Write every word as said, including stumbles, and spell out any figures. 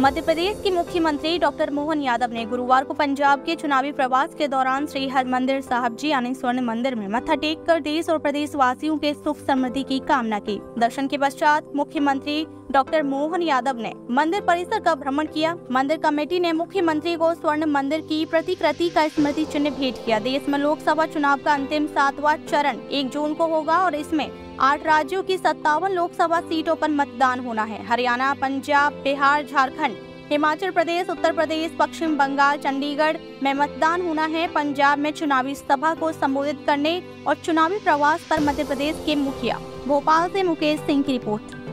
मध्य प्रदेश के मुख्यमंत्री डॉक्टर मोहन यादव ने गुरुवार को पंजाब के चुनावी प्रवास के दौरान श्री हरिमंदिर साहब जी यानी स्वर्ण मंदिर में मत्था टेक कर देश और प्रदेशवासियों के सुख समृद्धि की कामना की। दर्शन के पश्चात मुख्यमंत्री डॉक्टर मोहन यादव ने मंदिर परिसर का भ्रमण किया। मंदिर कमेटी ने मुख्यमंत्री को स्वर्ण मंदिर की प्रतिकृति का स्मृति चिन्ह भेंट किया। देश में लोकसभा चुनाव का अंतिम सातवां चरण एक जून को होगा और इसमें आठ राज्यों की सत्तावन लोकसभा सीटों पर मतदान होना है। हरियाणा, पंजाब, बिहार, झारखंड, हिमाचल प्रदेश, उत्तर प्रदेश, पश्चिम बंगाल, चंडीगढ़ में मतदान होना है। पंजाब में चुनावी सभा को संबोधित करने और चुनावी प्रवास पर मध्य प्रदेश के मुखिया। भोपाल से मुकेश सिंह की रिपोर्ट।